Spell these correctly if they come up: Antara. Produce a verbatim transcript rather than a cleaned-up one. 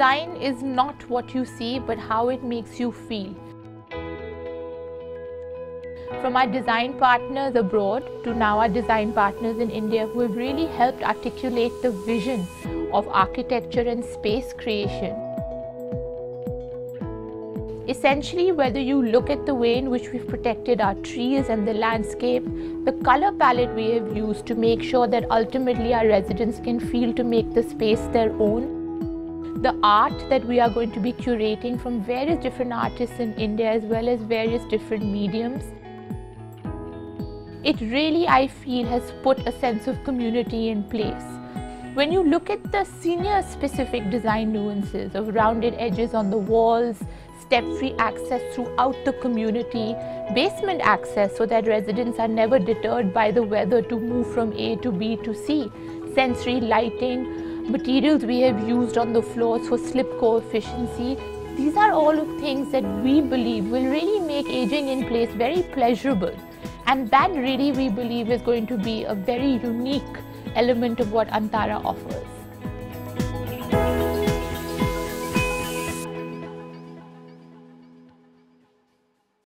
Design is not what you see, but how it makes you feel. From our design partners abroad to now our design partners in India, who have really helped articulate the vision of architecture and space creation. Essentially, whether you look at the way in which we've protected our trees and the landscape, the color palette we have used to make sure that ultimately our residents can feel to make the space their own, the art that we are going to be curating from various different artists in India as well as various different mediums. It really, I feel, has put a sense of community in place. When you look at the senior specific design nuances of rounded edges on the walls, step-free access throughout the community, basement access so that residents are never deterred by the weather to move from A to B to C, sensory lighting, materials we have used on the floors for slip coefficiency, these are all of things that we believe will really make aging in place very pleasurable. And that really we believe is going to be a very unique element of what Antara offers.